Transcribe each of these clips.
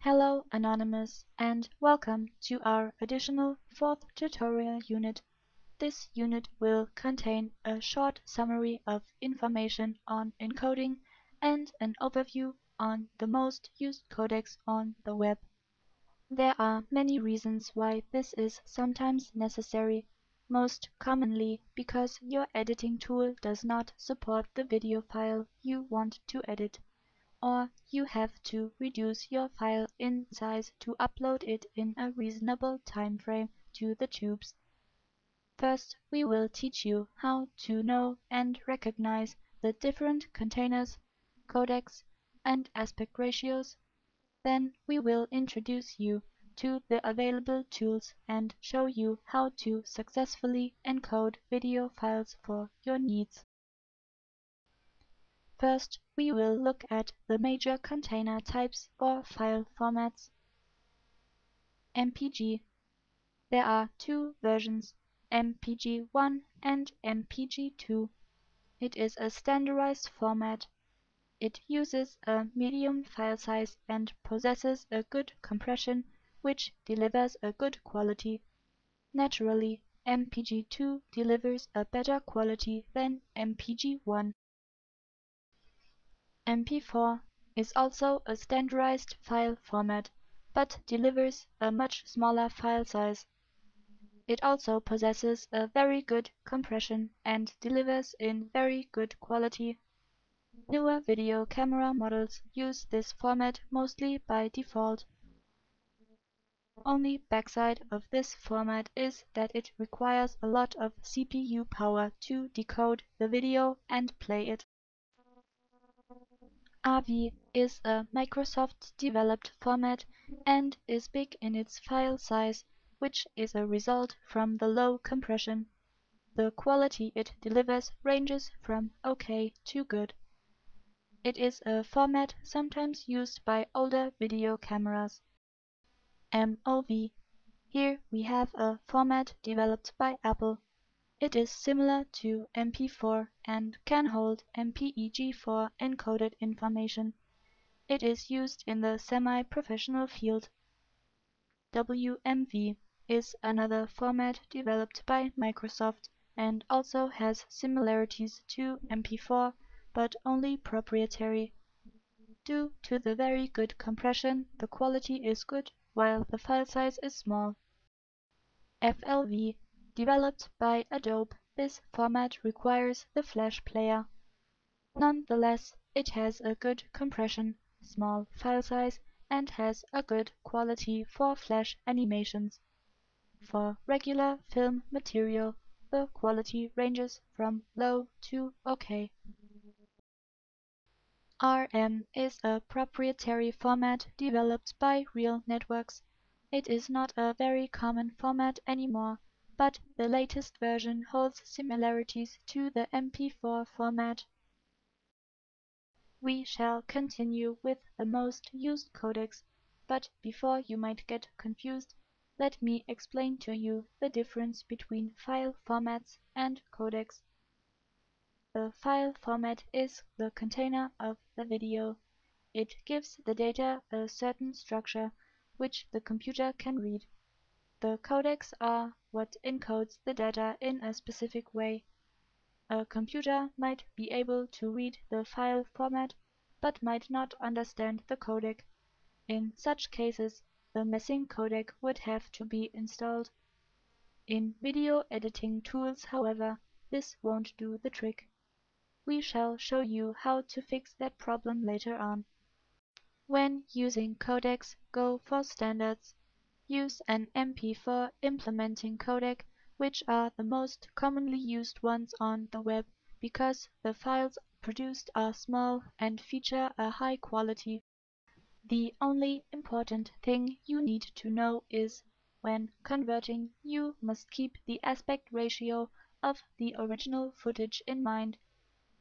Hello, Anonymous, and welcome to our additional fourth tutorial unit. This unit will contain a short summary of information on encoding and an overview on the most used codecs on the web. There are many reasons why this is sometimes necessary, most commonly because your editing tool does not support the video file you want to edit, or you have to reduce your file in size to upload it in a reasonable time frame to the tubes. First, we will teach you how to know and recognize the different containers, codecs, and aspect ratios. Then we will introduce you to the available tools and show you how to successfully encode video files for your needs. First, we will look at the major container types or file formats. MPG. There are two versions, MPG1 and MPG2. It is a standardized format. It uses a medium file size and possesses a good compression, which delivers a good quality. Naturally, MPG2 delivers a better quality than MPG1. MP4 is also a standardized file format, but delivers a much smaller file size. It also possesses a very good compression and delivers in very good quality. Newer video camera models use this format mostly by default. Only backside of this format is that it requires a lot of CPU power to decode the video and play it. AVI is a Microsoft-developed format and is big in its file size, which is a result from the low compression. The quality it delivers ranges from okay to good. It is a format sometimes used by older video cameras. MOV. Here we have a format developed by Apple. It is similar to MP4 and can hold MPEG4 encoded information. It is used in the semi-professional field. WMV is another format developed by Microsoft and also has similarities to MP4, but only proprietary. Due to the very good compression, the quality is good while the file size is small. FLV. Developed by Adobe, this format requires the Flash player. Nonetheless, it has a good compression, small file size, and has a good quality for Flash animations. For regular film material, the quality ranges from low to okay. RM is a proprietary format developed by Real Networks. It is not a very common format anymore, but the latest version holds similarities to the MP4 format. We shall continue with the most used codecs, but before you might get confused, let me explain to you the difference between file formats and codecs. The file format is the container of the video. It gives the data a certain structure, which the computer can read. The codecs are what encodes the data in a specific way. A computer might be able to read the file format, but might not understand the codec. In such cases, the missing codec would have to be installed. In video editing tools, however, this won't do the trick. We shall show you how to fix that problem later on. When using codecs, go for standards. Use an MP4 implementing codec, which are the most commonly used ones on the web because the files produced are small and feature a high quality. The only important thing you need to know is, when converting, you must keep the aspect ratio of the original footage in mind.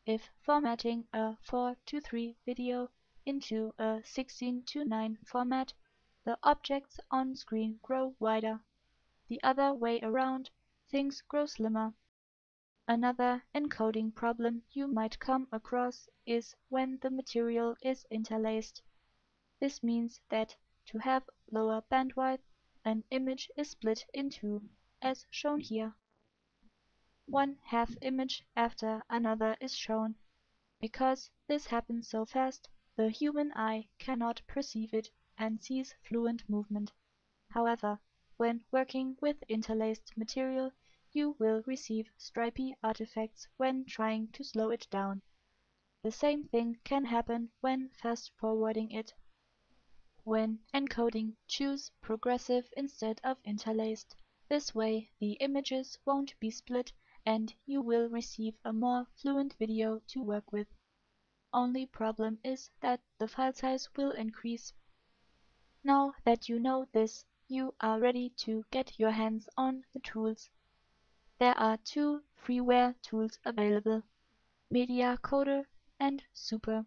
If formatting a 4:3 video into a 16:9 format, the objects on screen grow wider. The other way around, things grow slimmer. Another encoding problem you might come across is when the material is interlaced. This means that to have lower bandwidth, an image is split in two, as shown here. One half image after another is shown. Because this happens so fast, the human eye cannot perceive it and sees fluent movement. However, when working with interlaced material, you will receive stripy artifacts when trying to slow it down. The same thing can happen when fast-forwarding it. When encoding, choose progressive instead of interlaced. This way the images won't be split and you will receive a more fluent video to work with. Only problem is that the file size will increase. Now that you know this, you are ready to get your hands on the tools. There are two freeware tools available, MediaCoder and Super.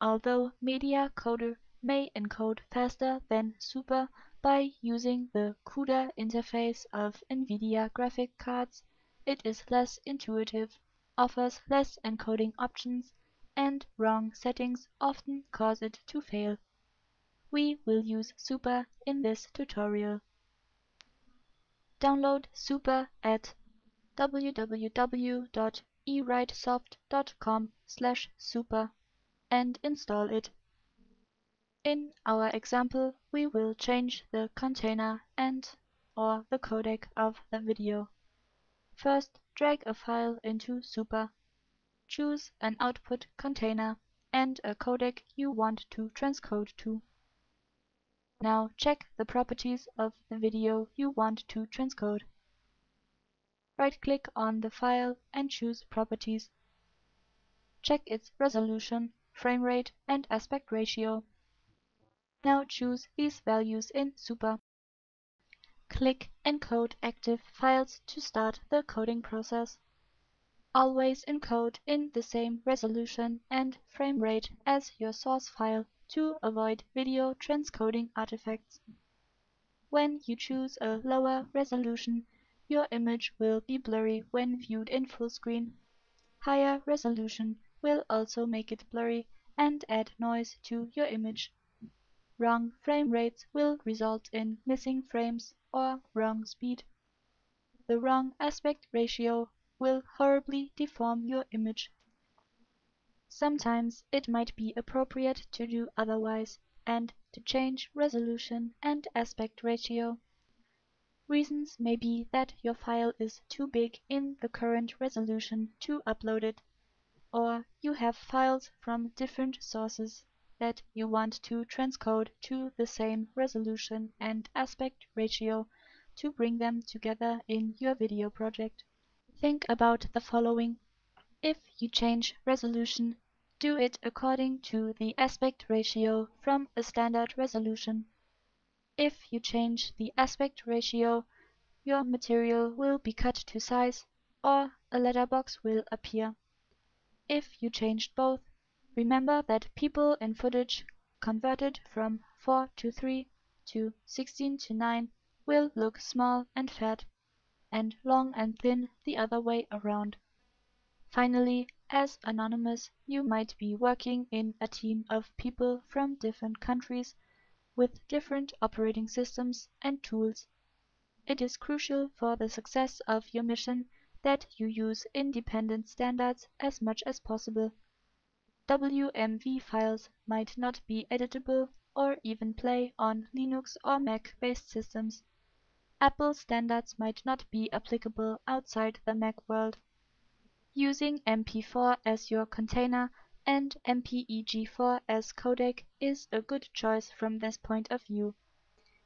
Although MediaCoder may encode faster than Super by using the CUDA interface of NVIDIA graphic cards, it is less intuitive, offers less encoding options, and wrong settings often cause it to fail. We will use Super in this tutorial. Download Super at www.ewritesoft.com/super and install it. In our example, we will change the container and/or the codec of the video. First, drag a file into Super. Choose an output container and a codec you want to transcode to. Now check the properties of the video you want to transcode. Right-click on the file and choose Properties. Check its resolution, frame rate, and aspect ratio. Now choose these values in Super. Click Encode active files to start the coding process. Always encode in the same resolution and frame rate as your source file to avoid video transcoding artifacts. When you choose a lower resolution, your image will be blurry when viewed in full screen. Higher resolution will also make it blurry and add noise to your image. Wrong frame rates will result in missing frames or wrong speed. The wrong aspect ratio will horribly deform your image. Sometimes it might be appropriate to do otherwise and to change resolution and aspect ratio. Reasons may be that your file is too big in the current resolution to upload it, or you have files from different sources that you want to transcode to the same resolution and aspect ratio to bring them together in your video project. Think about the following. If you change resolution, do it according to the aspect ratio from a standard resolution. If you change the aspect ratio, your material will be cut to size or a letterbox will appear. If you changed both, remember that people in footage converted from 4 to 3 to 16 to 9 will look small and fat, and long and thin the other way around. Finally, as Anonymous, you might be working in a team of people from different countries with different operating systems and tools. It is crucial for the success of your mission that you use independent standards as much as possible. WMV files might not be editable or even play on Linux or Mac-based systems. Apple standards might not be applicable outside the Mac world. Using MP4 as your container and MPEG4 as codec is a good choice from this point of view.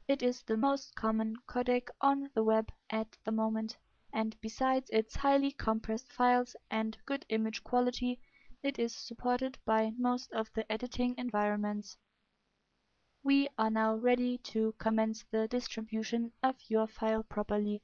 It is the most common codec on the web at the moment, and besides its highly compressed files and good image quality, it is supported by most of the editing environments. We are now ready to commence the distribution of your file properly.